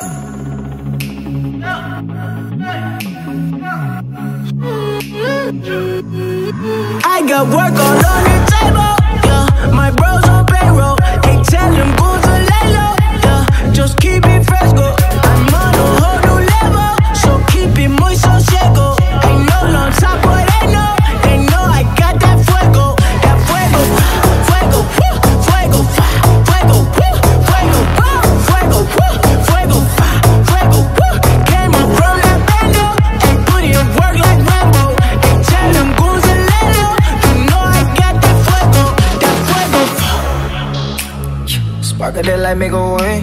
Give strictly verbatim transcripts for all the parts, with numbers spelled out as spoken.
I got work all on the table, yeah. My bros on payroll, they tell them bulls to lay low, yeah. Just keep it fresh, go. I'm on a whole new level, so keep it muy sosiego. Ain't no lanza poreno, they know I got that fuego. That fuego, fuego, fuego, fuego, fuego, fuego, fuego, fuego, fuego, fuego. Came up from that bando, and put in work like Rambo. They tell them goons to lay low, they know I got that fuego. That fuego, fuego. Spark it like make a way.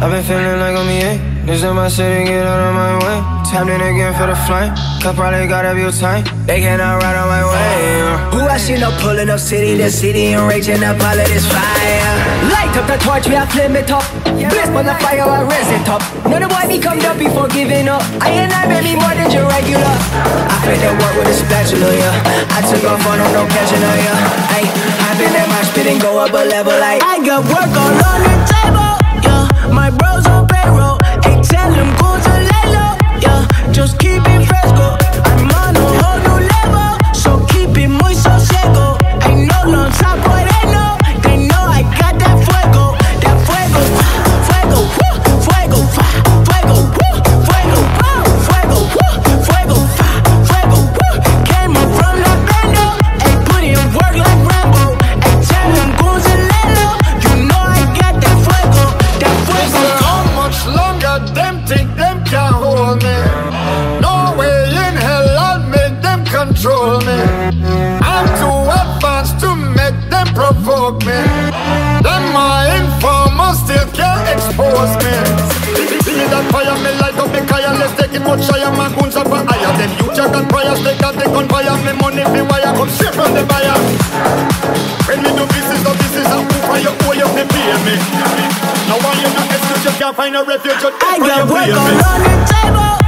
I've been feeling like I'm E A. This is my city, get out of my way. Tapped in again for the flame. Cause probably gotta be tight. They cannot ride on my way. Who I see no pulling up city to city and raging up all of this fire. Light up the torch, we are flame it up. Blessed by the fire, I raise it up. None of why me come down before giving up. I ain't not really more than your regular. I been at work with a spatula, yeah. I took off on no catching on ya. Ay, I been at my spit and go up a level like I got work all on the table. My bros on payroll, they tell them go to lay low, yeah. Just keep it fresh, go. I'm on a whole new level, so keep it muy sosiego. Ain't no lanza poreno, they know I got that fuego. That fuego, fuego, fuego, fuego, fuego, fuego, fuego, fuego, fuego, fuego. Came up from the bando, and put in work like Rambo. They tell them go to lay low, you know I got that fuego. That fuego. Longer, them think them can hold me. No way in hell I'll make them control me. I'm too advanced to make them provoke me. Them my informers still can't expose me. See that fire me light up the kaya. Let's take it much higher, my guns up a higher. Them you jack and fires, they got the gun fire. Me money be wire, come straight from the buyer. When we do business, no business, I'm too fire, oh you they pay me. Now why you not? Can't find a refuge. I got work all on the table.